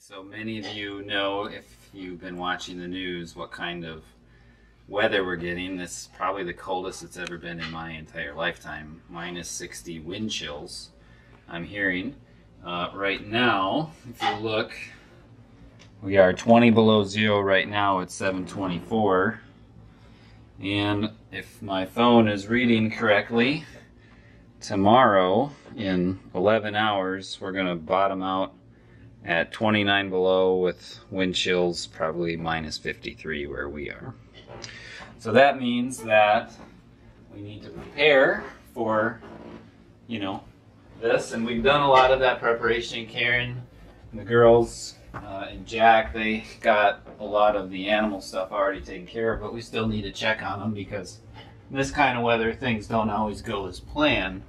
So many of you know, if you've been watching the news, what kind of weather we're getting. This is probably the coldest it's ever been in my entire lifetime. Minus 60 wind chills I'm hearing. Right now, if you look, we are 20 below zero right now. It's 7:24. And if my phone is reading correctly, tomorrow in 11 hours, we're going to bottom out at 29 below with wind chills probably minus 53 where we are. So that means that we need to prepare for, you know, this, and we've done a lot of that preparation. Karen and the girls and Jack, they got a lot of the animal stuff already taken care of, but we still need to check on them because in this kind of weather things don't always go as planned.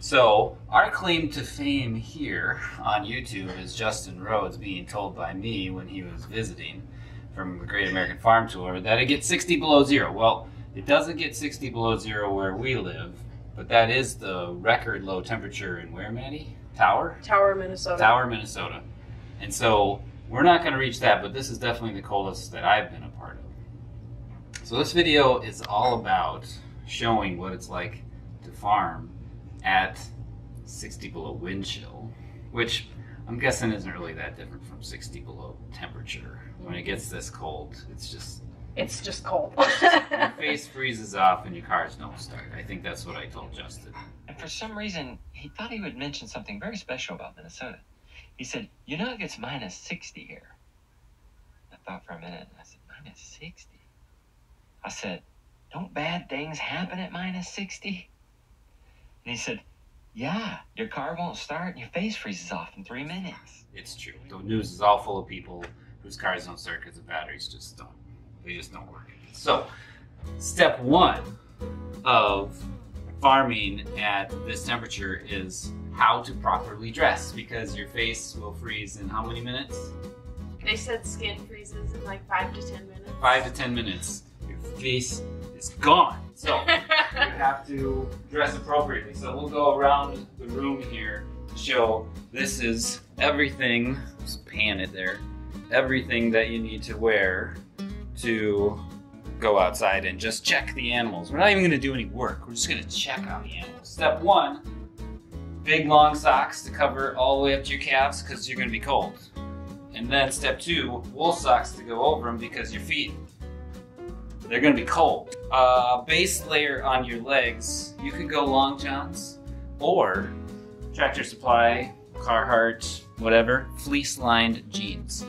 So our claim to fame here on YouTube is Justin Rhodes being told by me when he was visiting from the Great American Farm Tour that it gets 60 below zero. Well, it doesn't get 60 below zero where we live, but that is the record low temperature in where, Maddie? Tower, Minnesota. Tower, Minnesota. And so we're not going to reach that, but this is definitely the coldest that I've been a part of. So this video is all about showing what it's like to farm at 60 below wind chill, which I'm guessing isn't really that different from 60 below temperature. When it gets this cold, it's just cold. Your face freezes off and your cars don't start. I think that's what I told Justin. And for some reason, he thought he would mention something very special about Minnesota. He said, "You know, it gets minus 60 here." I thought for a minute, and I said, "Minus 60?" I said, "Don't bad things happen at minus 60? And he said, "Yeah, your car won't start and your face freezes off in 3 minutes." It's true. The news is all full of people whose cars don't start because the batteries just don't. They just don't work. So, step one of farming at this temperature is how to properly dress, because your face will freeze in how many minutes? They said skin freezes in like 5 to 10 minutes. 5 to 10 minutes. Your face is gone. So you have to dress appropriately. So we'll go around the room here to show this is everything, just pan it there, everything that you need to wear to go outside and just check the animals. We're not even gonna do any work. We're just gonna check on the animals. Step one, big long socks to cover all the way up to your calves because you're gonna be cold. And then step two, wool socks to go over them because your feet, they're gonna be cold. Base layer on your legs, you could go long johns or Tractor Supply, Carhartt, whatever, fleece-lined jeans.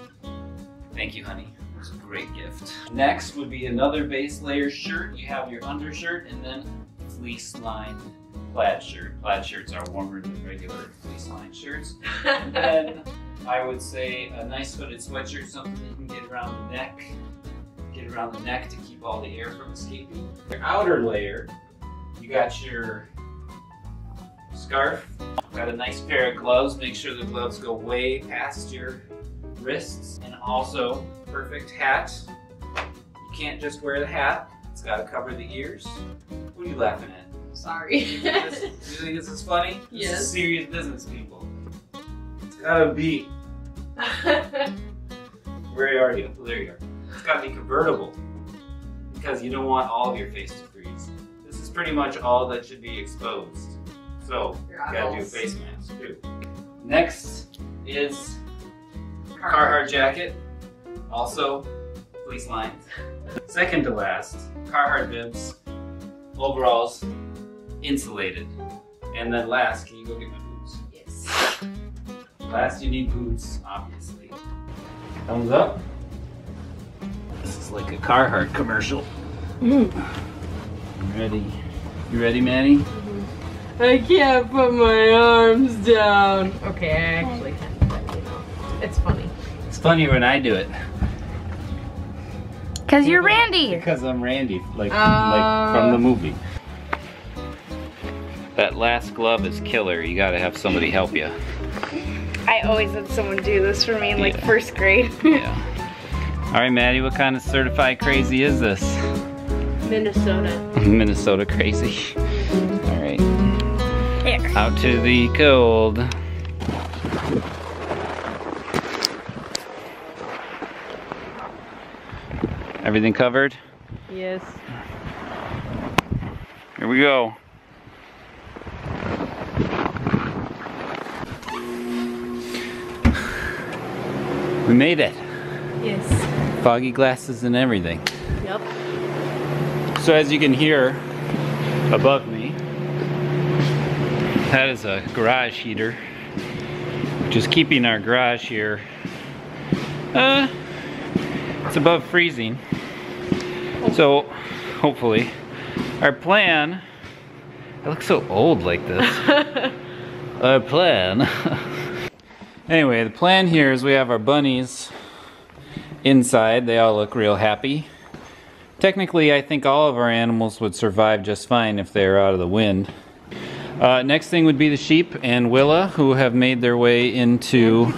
Thank you, honey. It was a great gift. Next would be another base layer shirt. You have your undershirt and then fleece-lined plaid shirt. Plaid shirts are warmer than regular fleece-lined shirts. And then I would say a nice hooded sweatshirt, something that you can get around the neck. Get around the neck to keep all the air from escaping. Your outer layer, you got your scarf, got a nice pair of gloves. Make sure the gloves go way past your wrists, and also perfect hat. You can't just wear the hat, it's got to cover the ears. What are you laughing at? Sorry. You think this is funny? Yes. This is serious business, people. It's gotta be. Where are you? Well, there you are. It's got to be convertible because you don't want all of your face to freeze. This is pretty much all that should be exposed. So you got to do a face mask too. Next is Carhartt jacket, also fleece lined. Second to last, Carhartt bibs, overalls, insulated. And then last, can you go get my boots? Yes. Last you need boots, obviously. Thumbs up. This is like a Carhartt commercial. Mm. Ready? You ready, Maddie? Mm-hmm. I can't put my arms down. Okay, I actually can, but you know, it's funny. It's funny when I do it. Because you're Randy. Because I'm Randy, like from the movie. That last glove is killer. You gotta have somebody help you. I always had someone do this for me in like first grade. Yeah. All right, Maddie, what kind of certified crazy is this? Minnesota. Minnesota crazy. All right. Here. Out to the cold. Everything covered? Yes. Here we go. We made it. Yes. Foggy glasses and everything. Yep. So as you can hear above me, that is a garage heater. Just keeping our garage here. It's above freezing. So hopefully our plan, I look so old like this. Our plan. Anyway, the plan here is we have our bunnies inside. They all look real happy. Technically, I think all of our animals would survive just fine if they were out of the wind. Next thing would be the sheep and Willa, who have made their way into,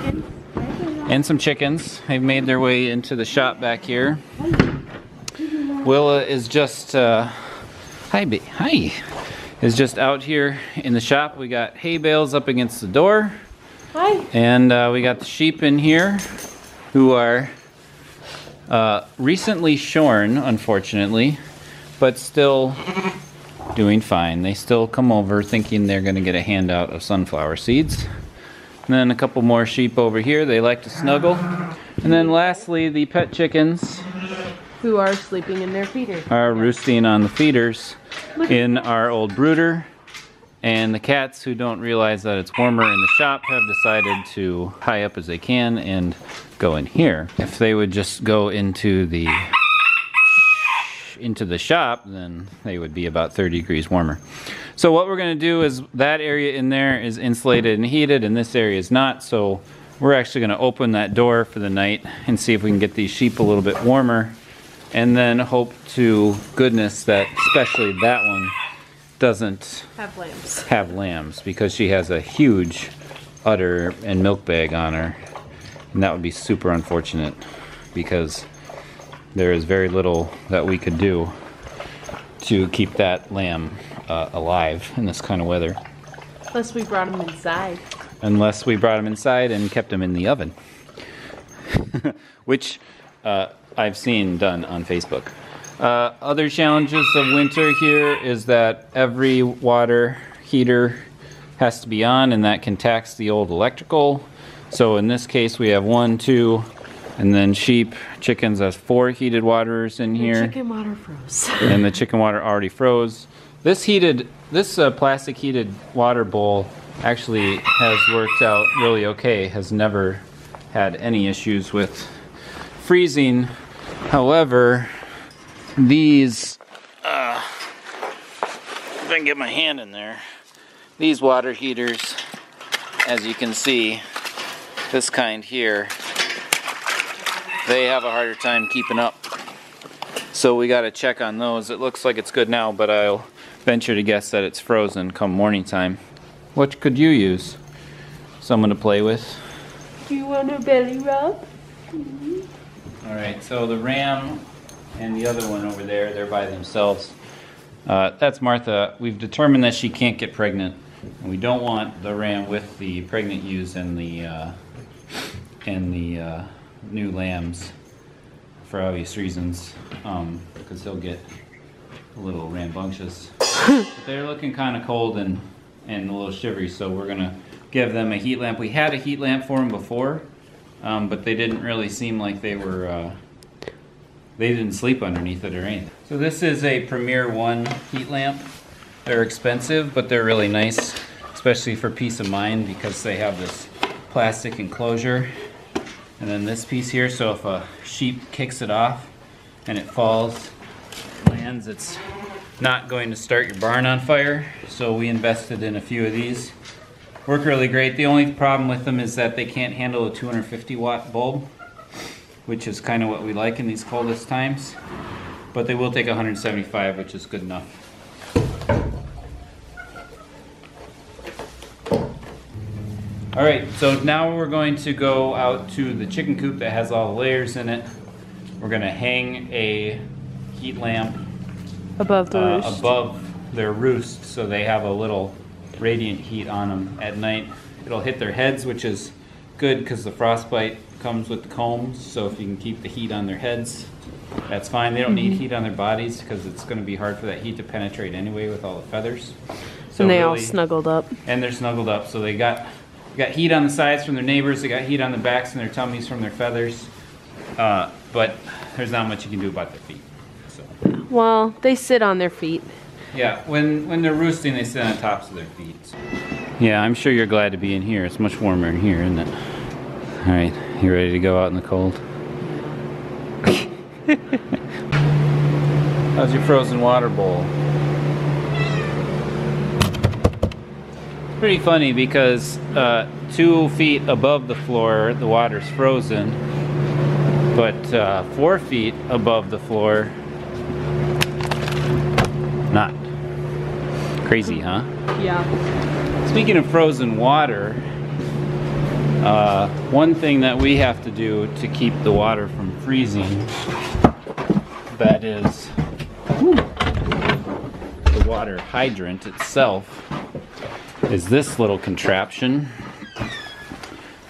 and some chickens, have made their way into the shop back here. Willa is just, is just out here in the shop. We got hay bales up against the door. Hi. And we got the sheep in here who are recently shorn, unfortunately, but still doing fine. They still come over thinking they're going to get a handout of sunflower seeds. And then a couple more sheep over here. They like to snuggle. And then lastly, the pet chickens, who are sleeping in their feeders, are roosting on the feeders in our old brooder. And the cats, who don't realize that it's warmer in the shop, have decided to high up as they can and go in here. If they would just go into the shop, then they would be about 30 degrees warmer. So what we're going to do is, that area in there is insulated and heated and this area is not, so we're actually going to open that door for the night and see if we can get these sheep a little bit warmer, and then hope to goodness that especially that one doesn't have lambs, because she has a huge udder and milk bag on her, and that would be super unfortunate because there is very little that we could do to keep that lamb alive in this kind of weather. Unless we brought him inside. Unless we brought him inside and kept him in the oven, which I've seen done on Facebook. Other challenges of winter here is that every water heater has to be on, and that can tax the old electrical. So in this case we have one, two, and then sheep, chickens, has 4 heated waterers in here. The chicken water froze. And the chicken water already froze. This plastic heated water bowl actually has worked out really okay, has never had any issues with freezing. However, these, if I can get my hand in there, these water heaters, as you can see, this kind here, they have a harder time keeping up. So we got to check on those. It looks like it's good now, but I'll venture to guess that it's frozen come morning time. What could you use? Someone to play with? Do you want a belly rub? Mm-hmm. All right, so the ram and the other one over there, they're by themselves. That's Martha. We've determined that she can't get pregnant, and we don't want the ram with the pregnant ewes and the new lambs for obvious reasons, because he'll get a little rambunctious. But they're looking kind of cold and a little shivery, so we're gonna give them a heat lamp. We had a heat lamp for them before, but they didn't really seem like they were. They didn't sleep underneath it or anything. So this is a Premier One heat lamp. They're expensive, but they're really nice, especially for peace of mind, because they have this plastic enclosure. And then this piece here, so if a sheep kicks it off and it falls, lands, it's not going to start your barn on fire. So we invested in a few of these. Work really great. The only problem with them is that they can't handle a 250 watt bulb, which is kind of what we like in these coldest times. But they will take 175, which is good enough. All right, so now we're going to go out to the chicken coop that has all the layers in it. We're gonna hang a heat lamp above their roost, so they have a little radiant heat on them at night. It'll hit their heads, which is good because the frostbite comes with the combs, so if you can keep the heat on their heads, that's fine. They don't need heat on their bodies because it's going to be hard for that heat to penetrate anyway with all the feathers. So and they all snuggled up. And they're snuggled up. So they got heat on the sides from their neighbors. They got heat on the backs and their tummies from their feathers. But there's not much you can do about their feet. So. Well, they sit on their feet. Yeah, when they're roosting, they sit on the tops of their feet. Yeah, I'm sure you're glad to be in here. It's much warmer in here, isn't it? All right, you ready to go out in the cold? How's your frozen water bowl? It's pretty funny because 2 feet above the floor, the water's frozen, but 4 feet above the floor, not. Crazy, huh? Yeah. Speaking of frozen water, one thing that we have to do to keep the water from freezing, that is the water hydrant itself, is this little contraption.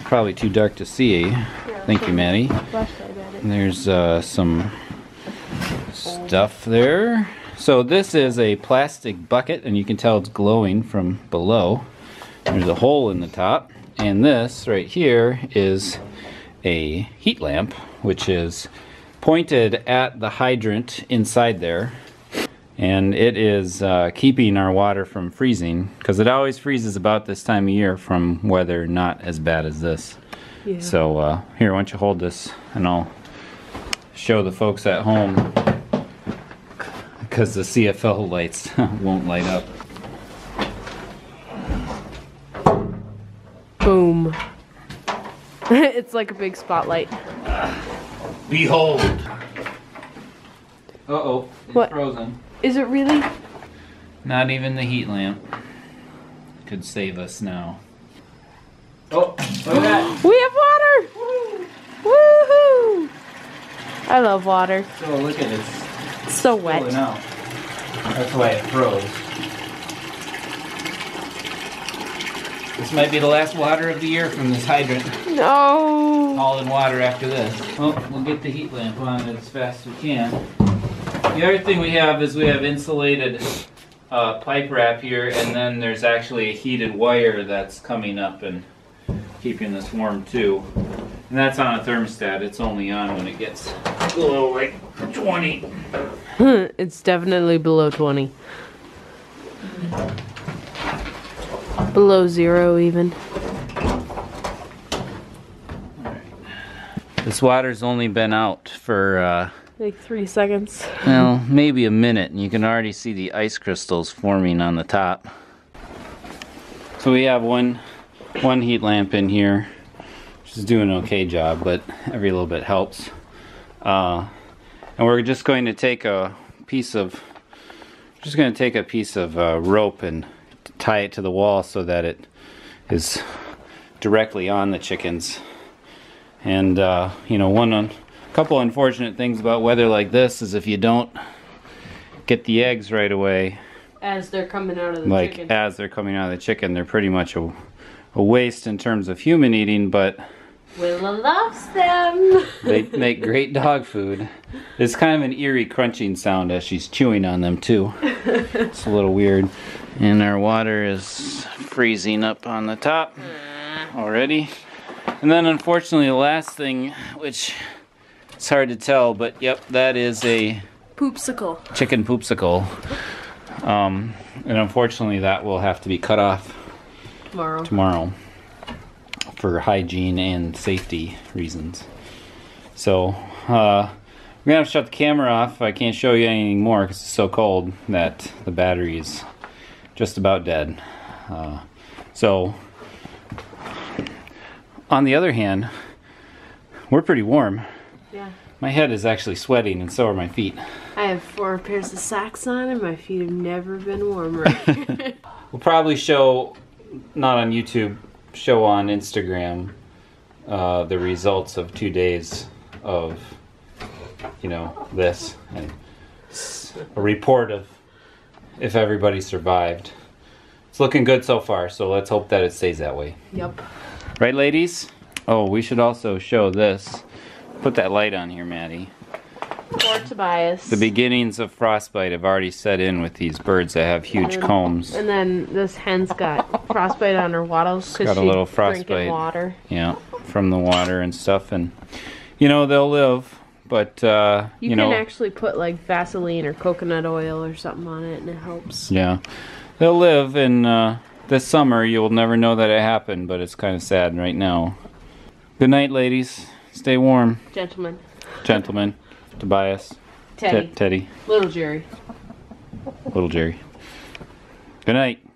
Probably too dark to see. Yeah, thank you, Maddie. There's some stuff there. So this is a plastic bucket, and you can tell it's glowing from below. There's a hole in the top. And this right here is a heat lamp, which is pointed at the hydrant inside there. And it is keeping our water from freezing, because it always freezes about this time of year from weather not as bad as this. Yeah. So here, why don't you hold this, and I'll show the folks at home, because the CFL lights won't light up. Boom. It's like a big spotlight. Behold. Uh-oh, it's what? Frozen. Is it really? Not even the heat lamp could save us now. Oh, look at that. We have water! Woo! Woohoo! I love water. So look at this. It's so wet. Out. That's why it froze. This might be the last water of the year from this hydrant. No! All in water after this. Oh, we'll get the heat lamp on it as fast as we can. The other thing we have is we have insulated pipe wrap here, and then there's actually a heated wire that's coming up and keeping this warm too. And that's on a thermostat. It's only on when it gets below like 20. It's definitely below 20. Below zero even. All right. This water's only been out for like 3 seconds. Well, maybe a minute, and you can already see the ice crystals forming on the top. So we have one heat lamp in here, which is doing an okay job, but every little bit helps. And we're just going to take a piece of rope and tie it to the wall so that it is directly on the chickens. And you know, a couple unfortunate things about weather like this is if you don't get the eggs right away as they're coming out of the chicken, they're pretty much a waste in terms of human eating, but Willa loves them. They make great dog food. It's kind of an eerie crunching sound as she's chewing on them too. It's a little weird. And our water is freezing up on the top already. And then unfortunately the last thing, which it's hard to tell, but yep, that is a poopsicle. Chicken poopsicle. And unfortunately that will have to be cut off tomorrow. For hygiene and safety reasons. So we're gonna have to shut the camera off. I can't show you anything more because it's so cold that the battery is just about dead. So on the other hand, we're pretty warm. Yeah. My head is actually sweating, and so are my feet. I have 4 pairs of socks on, and my feet have never been warmer. We'll probably show, not on YouTube, show on Instagram the results of 2 days of, you know, this, and a report of if everybody survived. It's looking good so far, so let's hope that it stays that way. Yep. Right, ladies? Oh, we should also show this. Put that light on here, Maddie. Poor Tobias. The beginnings of frostbite have already set in with these birds that have huge combs. And then this hen's got frostbite on her wattles because she's drinking water. Yeah, from the water and stuff. And, you know, they'll live, but, you know. You can actually put, like, Vaseline or coconut oil or something on it, and it helps. Yeah. They'll live, and this summer you'll never know that it happened, but it's kind of sad right now. Good night, ladies. Stay warm. Gentlemen. Gentlemen. Tobias. Teddy. Teddy. Little Jerry. Little Jerry. Good night.